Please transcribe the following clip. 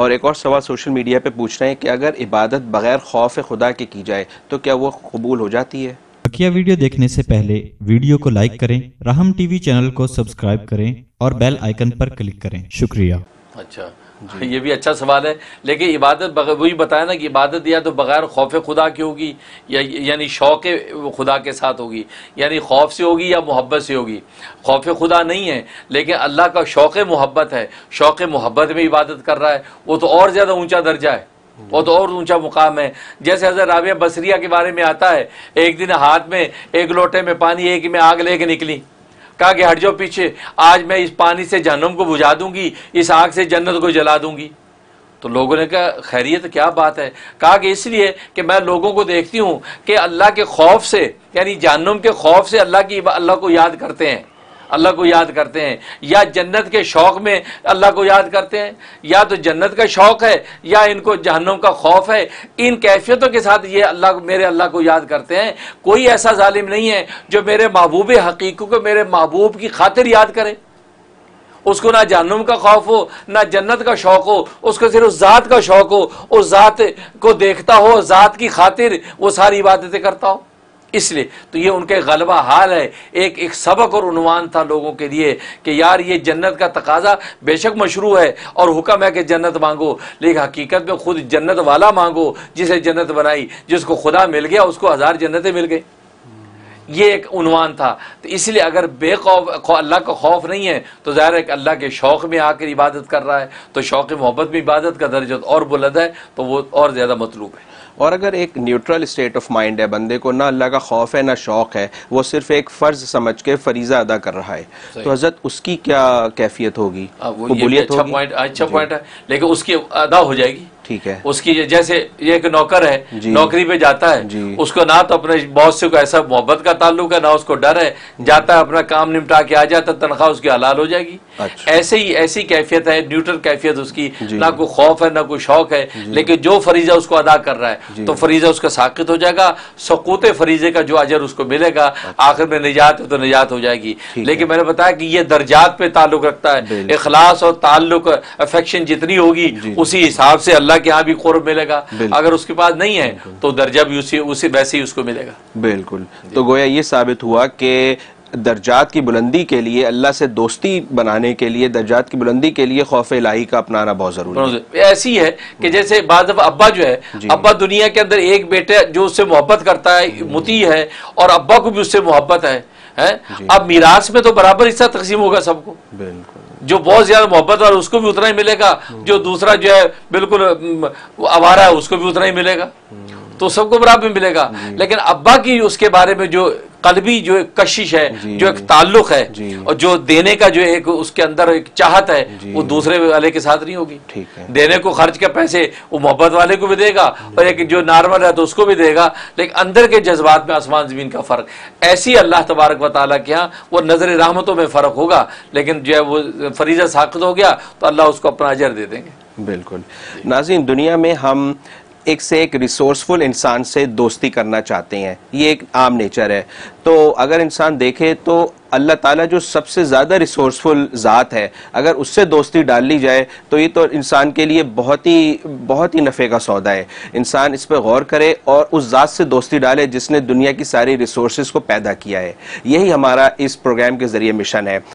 और एक और सवाल सोशल मीडिया पे पूछ रहे हैं कि अगर इबादत बगैर खौफ खुदा के की जाए तो क्या वो कबूल हो जाती है? बकिया वीडियो देखने से पहले वीडियो को लाइक करें, राहम टीवी चैनल को सब्सक्राइब करें और बेल आइकन पर क्लिक करें। शुक्रिया। अच्छा, ये भी अच्छा सवाल है, लेकिन इबादत वही बताया ना कि इबादत या तो बगैर खौफ खुदा की होगी या यानी शौक़ खुदा के साथ होगी, यानी खौफ से होगी या मोहब्बत से होगी। खौफ खुदा नहीं है लेकिन अल्लाह का शौक़ मोहब्बत है, शौक़ मोहब्बत में इबादत कर रहा है, वो तो और ज़्यादा ऊंचा दर्जा है, वो तो और ऊंचा मुकाम है। जैसे हज़रत राबिया बसरिया के बारे में आता है, एक दिन हाथ में एक लोटे में पानी एक में आग लेके निकली, कहा कि हट जाओ पीछे, आज मैं इस पानी से जहन्नम को बुझा दूंगी, इस आग से जन्नत को जला दूंगी। तो लोगों ने कहा खैरियत क्या बात है, कहा कि इसलिए कि मैं लोगों को देखती हूँ कि अल्लाह के खौफ से यानी जहन्नम के खौफ से अल्लाह को याद करते हैं, अल्लाह को याद करते हैं, या जन्नत के शौक़ में अल्लाह को याद करते हैं, या तो जन्नत का शौक़ है या इनको जहन्नम का खौफ है। इन कैफियतों के साथ ये अल्लाह मेरे अल्लाह को याद करते हैं। कोई ऐसा जालिम नहीं है जो मेरे महबूब हकीक़ी को मेरे महबूब की खातिर याद करे, उसको ना जहन्नम का खौफ हो ना जन्नत का शौक़ हो, उसको सिर्फ उस ज़ात का शौक़ हो, उस ज़ात को देखता हो, ज़ात की खातिर वो सारी इबादतें करता हो। इसलिए तो ये उनके गलबा हाल है, एक सबक और उन्वान था लोगों के लिए कि यार ये जन्नत का तकाजा बेशक मशरू है और हुक्म है कि जन्नत मांगो, लेकिन हकीकत में खुद जन्नत वाला मांगो जिसे जन्नत बनाई, जिसको खुदा मिल गया उसको 1000 जन्नतें मिल गई। ये एक उन्वान था। तो इसलिए अगर बेखौफ अल्लाह का खौफ नहीं है तो ज़ाहिर है कि अल्लाह के शौक़ में आकर इबादत कर रहा है, तो शौक़ मोहब्बत में इबादत का दर्जा और बुलंद है, तो वो और ज़्यादा मतलूब है। और अगर एक न्यूट्रल स्टेट ऑफ माइंड है, बंदे को ना अल्लाह का खौफ है ना शौक़ है, वो सिर्फ एक फ़र्ज़ समझ के फरीज़ा अदा कर रहा है, तो हज़रत उसकी क्या कैफियत होगी? अच्छा पॉइंट है, लेकिन उसकी अदा हो जाएगी। ठीक है, उसकी जैसे ये एक नौकर है, नौकरी पे जाता है, उसको ना तो अपने बॉस से कोई ऐसा मोहब्बत का ताल्लुक है ना उसको डर है, जाता है अपना काम निपटा के आ जाता, तनख्वाह उसकी हलाल हो जाएगी। अच्छा। ऐसी कैफियत है, न्यूट्रल कैफियत उसकी, ना कोई खौफ है ना कोई शौक है, लेकिन जो फरीजा उसको अदा कर रहा है तो फरीजा उसका साकित हो जाएगा, सकूत फरीजे का जो अजर उसको मिलेगा, आखिर में निजात है तो निजात हो जाएगी। लेकिन मैंने बताया कि ये दर्जात पे ताल्लुक रखता है, इखलास और ताल्लुक अफेक्शन जितनी होगी उसी हिसाब से के यहाँ भी क़ुर्ब मिलेगा, अगर उसके पास नहीं है तो दर्जा भी उसी वैसे ही उसको मिलेगा। बिल्कुल, तो गोया ये साबित हुआ कि दर्जात की बुलंदी के लिए, अल्लाह से दोस्ती बनाने के लिए, दर्जात की बुलंदी के लिए खौफ इलाही का अपनाना बहुत ज़रूरी है। ऐसी है कि जैसे बाद अब्बा जो है, अब्बा दुनिया के अंदर एक बेटे जो उससे मोहब्बत करता है मुती है और अब्बा को भी उससे मोहब्बत है, अब मीरास में तो बराबर हिस्सा तकसीम होगा सबको। बिल्कुल, जो बहुत ज्यादा मोहब्बत और उसको भी उतना ही मिलेगा, जो दूसरा जो है बिल्कुल आवारा है उसको भी उतना ही मिलेगा, तो सबको बराबर मिलेगा। लेकिन अब्बा की उसके बारे में जो कल्बी जो एक कशिश है, जो एक ताल्लुक है और जो देने का जो एक उसके अंदर एक चाहत है, वो दूसरे वाले के साथ नहीं होगी। ठीक है, देने को खर्च के पैसे वो मोहब्बत वाले को भी देगा और एक जो नॉर्मल है तो उसको भी देगा, लेकिन अंदर के जज्बात में आसमान ज़मीन का फ़र्क। ऐसी अल्लाह तबारक व तआला के यहाँ वो नज़र रहमतों में फ़र्क होगा, लेकिन जो है वो फरीज़ा साक़ित हो गया तो अल्लाह उसको अपना अजर दे देंगे। बिल्कुल। नाज़रीन, दुनिया में हम एक से एक रिसोर्सफुल इंसान से दोस्ती करना चाहते हैं, ये एक आम नेचर है। तो अगर इंसान देखे तो अल्लाह ताला जो सबसे ज़्यादा रिसोर्सफुल ज़ात है, अगर उससे दोस्ती डाल ली जाए तो ये तो इंसान के लिए बहुत ही नफ़े का सौदा है। इंसान इस पर गौर करे और उस ज़ात से दोस्ती डाले जिसने दुनिया की सारी रिसोर्सेज को पैदा किया है। यही हमारा इस प्रोग्राम के ज़रिए मिशन है।